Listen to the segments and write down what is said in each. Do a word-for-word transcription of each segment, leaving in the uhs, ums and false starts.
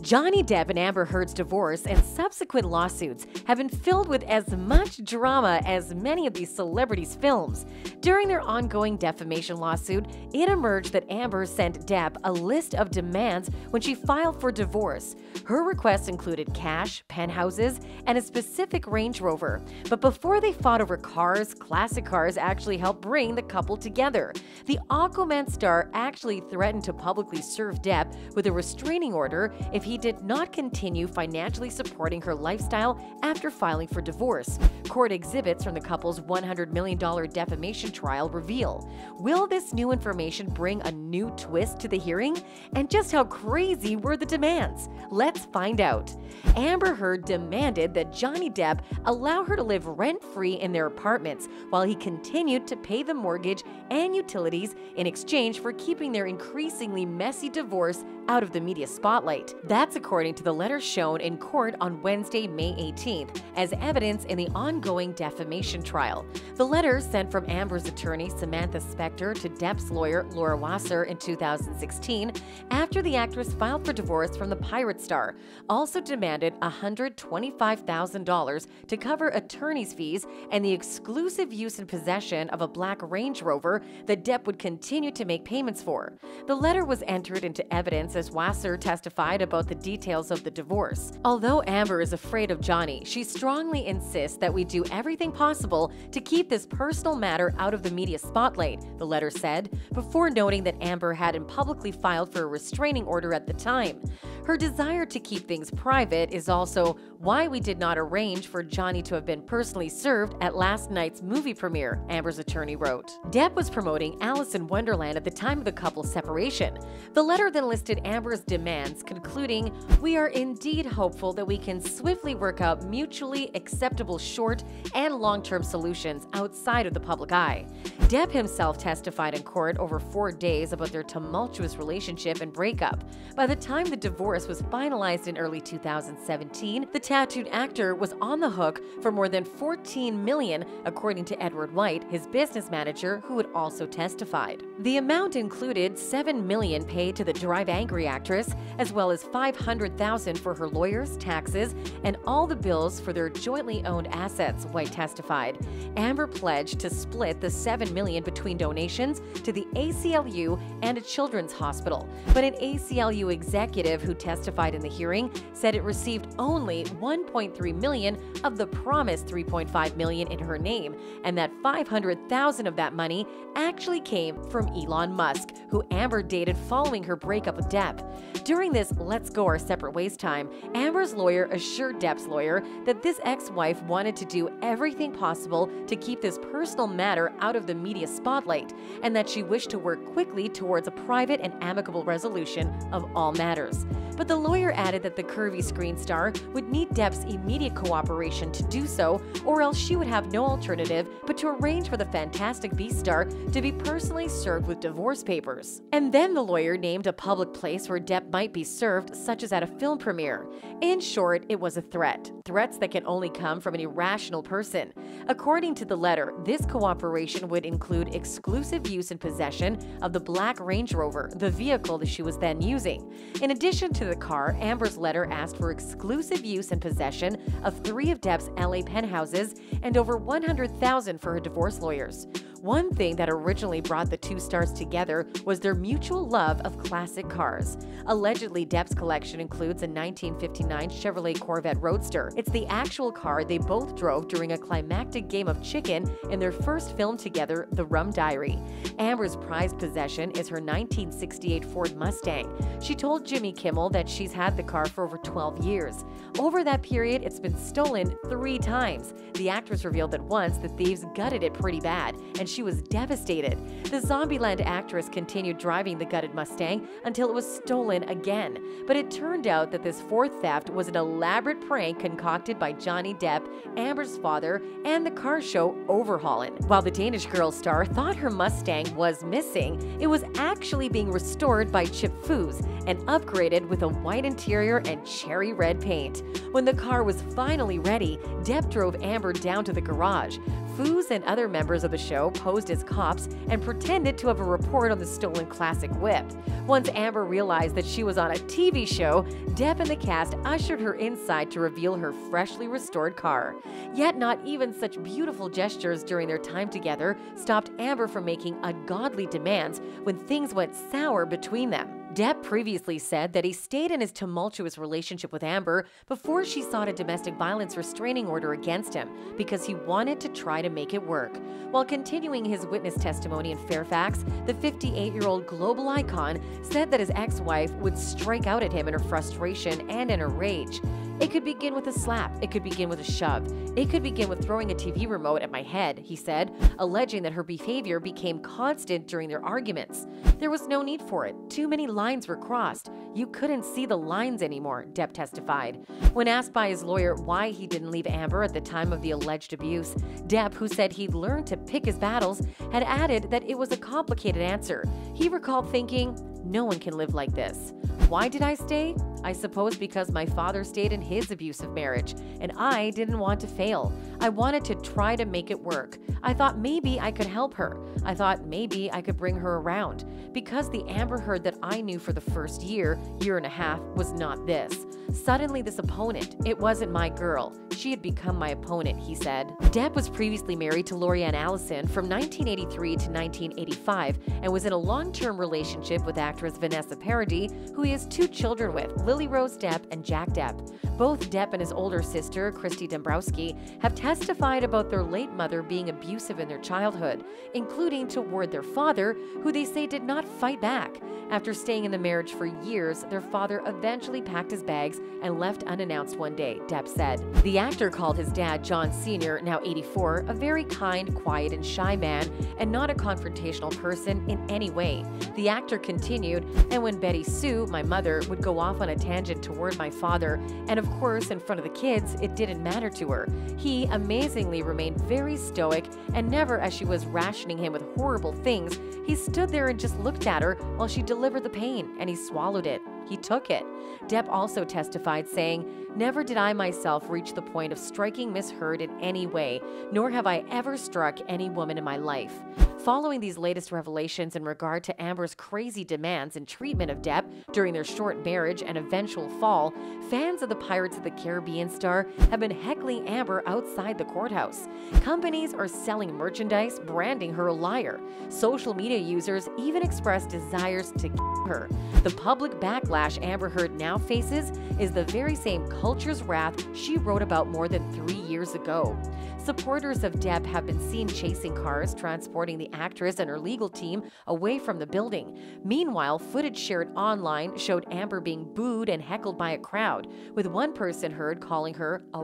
Johnny Depp and Amber Heard's divorce and subsequent lawsuits have been filled with as much drama as many of these celebrities' films. During their ongoing defamation lawsuit, it emerged that Amber sent Depp a list of demands when she filed for divorce. Her requests included cash, penthouses, and a specific Range Rover. But before they fought over cars, classic cars actually helped bring the couple together. The Aquaman star actually threatened to publicly serve Depp with a restraining order if he did not continue financially supporting her lifestyle after filing for divorce. Court exhibits from the couple's one hundred million dollar defamation trial reveal. Will this new information bring a new twist to the hearing? And just how crazy were the demands? Let's find out. Amber Heard demanded that Johnny Depp allow her to live rent-free in their apartments while he continued to pay the mortgage and utilities in exchange for keeping their increasingly messy divorce out of the media spotlight. That's according to the letter shown in court on Wednesday, May eighteenth, as evidence in the ongoing defamation trial. The letter, sent from Amber's attorney Samantha Spector to Depp's lawyer Laura Wasser in two thousand sixteen, after the actress filed for divorce from the Pirate Star, also demanded one hundred twenty-five thousand dollars to cover attorney's fees and the exclusive use and possession of a black Range Rover that Depp would continue to make payments for. The letter was entered into evidence as Wasser testified about the details of the divorce. Although Amber is afraid of Johnny, she strongly insists that we do everything possible to keep this personal matter out of the media spotlight, the letter said, before noting that Amber hadn't publicly filed for a restraining order at the time. Her desire to keep things private is also why we did not arrange for Johnny to have been personally served at last night's movie premiere, Amber's attorney wrote. Depp was promoting Alice in Wonderland at the time of the couple's separation. The letter then listed Amber's demands, concluding, "We are indeed hopeful that we can swiftly work out mutually acceptable short and long-term solutions outside of the public eye." Depp himself testified in court over four days about their tumultuous relationship and breakup. By the time the divorce was finalized in early two thousand seventeen, the tattooed actor was on the hook for more than fourteen million dollars, according to Edward White, his business manager, who had also testified. The amount included seven million dollars paid to the Drive Angry actress, as well as five hundred thousand dollars for her lawyers, taxes, and all the bills for their jointly owned assets, White testified. Amber pledged to split the seven million dollars between donations to the A C L U and a children's hospital, but an A C L U executive who testified in the hearing said it received only one point three million dollars of the promised three point five million dollars in her name, and that five hundred thousand dollars of that money actually came from Elon Musk, who Amber dated following her breakup with Depp. During this "let's go our separate ways" time, Amber's lawyer assured Depp's lawyer that this ex-wife wanted to do everything possible to keep this personal matter out of the media spotlight, and that she wished to work quickly towards a private and amicable resolution of all matters. But the lawyer added that the curvy screen star would need Depp's immediate cooperation to do so, or else she would have no alternative but to arrange for the Fantastic Beast star to be personally served with divorce papers. And then the lawyer named a public place where Depp might be served, such as at a film premiere. In short, it was a threat. Threats that can only come from an irrational person. According to the letter, this cooperation would include exclusive use and possession of the black Range Rover, the vehicle that she was then using. In addition to the car, Amber's letter asked for exclusive use and possession of three of Depp's L A penthouses and over one hundred thousand dollars for her divorce lawyers. One thing that originally brought the two stars together was their mutual love of classic cars. Allegedly, Depp's collection includes a nineteen fifty-nine Chevrolet Corvette Roadster. It's the actual car they both drove during a climactic game of chicken in their first film together, The Rum Diary. Amber's prized possession is her nineteen sixty-eight Ford Mustang. She told Jimmy Kimmel that she's had the car for over twelve years. Over that period, it's been stolen three times. The actress revealed that once the thieves gutted it pretty bad, and she was devastated. The Zombieland actress continued driving the gutted Mustang until it was stolen again. But it turned out that this fourth theft was an elaborate prank concocted by Johnny Depp, Amber's father, and the car show Overhaulin'. While the Danish Girl star thought her Mustang was missing, it was actually being restored by Chip Foos and upgraded with a white interior and cherry red paint. When the car was finally ready, Depp drove Amber down to the garage. Foos and other members of the show posed as cops and pretended to have a report on the stolen classic whip. Once Amber realized that she was on a T V show, Depp and the cast ushered her inside to reveal her freshly restored car. Yet not even such beautiful gestures during their time together stopped Amber from making ungodly demands when things went sour between them. Depp previously said that he stayed in his tumultuous relationship with Amber before she sought a domestic violence restraining order against him because he wanted to try to make it work. While continuing his witness testimony in Fairfax, the fifty-eight-year-old global icon said that his ex-wife would strike out at him in her frustration and in her rage. "It could begin with a slap, it could begin with a shove, it could begin with throwing a T V remote at my head," he said, alleging that her behavior became constant during their arguments. "There was no need for it. Too many lines were crossed. You couldn't see the lines anymore," Depp testified. When asked by his lawyer why he didn't leave Amber at the time of the alleged abuse, Depp, who said he'd learned to pick his battles, had added that it was a complicated answer. He recalled thinking, "No one can live like this. Why did I stay? I suppose because my father stayed in his abusive marriage, and I didn't want to fail. I wanted to try to make it work. I thought maybe I could help her. I thought maybe I could bring her around. Because the Amber Heard that I knew for the first year, year and a half, was not this. Suddenly this opponent, it wasn't my girl. She had become my opponent," he said. Depp was previously married to Lori Ann Allison from nineteen eighty-three to nineteen eighty-five and was in a long-term relationship with actress Vanessa Paradis, who he has two children with, Lily Rose Depp and Jack Depp. Both Depp and his older sister, Christy Dombrowski, have testified about their late mother being abusive in their childhood, including toward their father, who they say did not fight back. After staying in the marriage for years, their father eventually packed his bags and left unannounced one day, Depp said. The actor called his dad, John Senior, now eighty-four, a very kind, quiet, and shy man, and not a confrontational person in any way. The actor continued, "And when Betty Sue, my mother, would go off on a tangent toward my father, and of course in front of the kids, it didn't matter to her. He amazingly remained very stoic, and never, as she was rationing him with horrible things, he stood there and just looked at her while she delivered the pain, and he swallowed it. He took it." Depp also testified, saying, "Never did I myself reach the point of striking Miss Heard in any way, nor have I ever struck any woman in my life." Following these latest revelations in regard to Amber's crazy demands and treatment of Depp during their short marriage and eventual fall, fans of the Pirates of the Caribbean star have been heckling Amber outside the courthouse. Companies are selling merchandise, branding her a liar. Social media users even expressed desires to kill her. The public backlash Amber Heard now faces is the very same culture's wrath she wrote about more than three years ago. Supporters of Depp have been seen chasing cars, transporting the actress and her legal team away from the building. Meanwhile, footage shared online showed Amber being booed and heckled by a crowd, with one person heard calling her a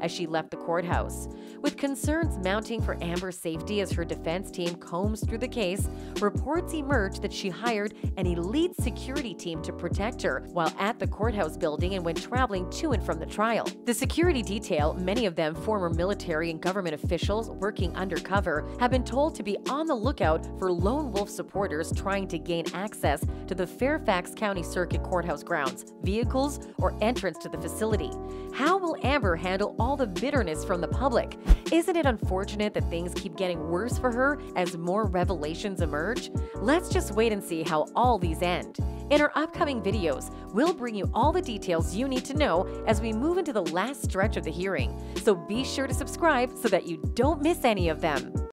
as she left the courthouse. With concerns mounting for Amber's safety as her defense team combs through the case, reports emerged that she hired an elite security team to protect her while at the courthouse building and when traveling to and from the trial. The security detail, many of them former military and government officials working undercover, have been told to be on the lookout for lone wolf supporters trying to gain access to the Fairfax County Circuit Courthouse grounds, vehicles, or entrance to the facility. How will Amber handle all the bitterness from the public? Isn't it unfortunate that things keep getting worse for her as more revelations emerge? Let's just wait and see how all these end. In our upcoming videos, we'll bring you all the details you need to know as we move into the last stretch of the hearing. So be sure to subscribe so that you don't miss any of them.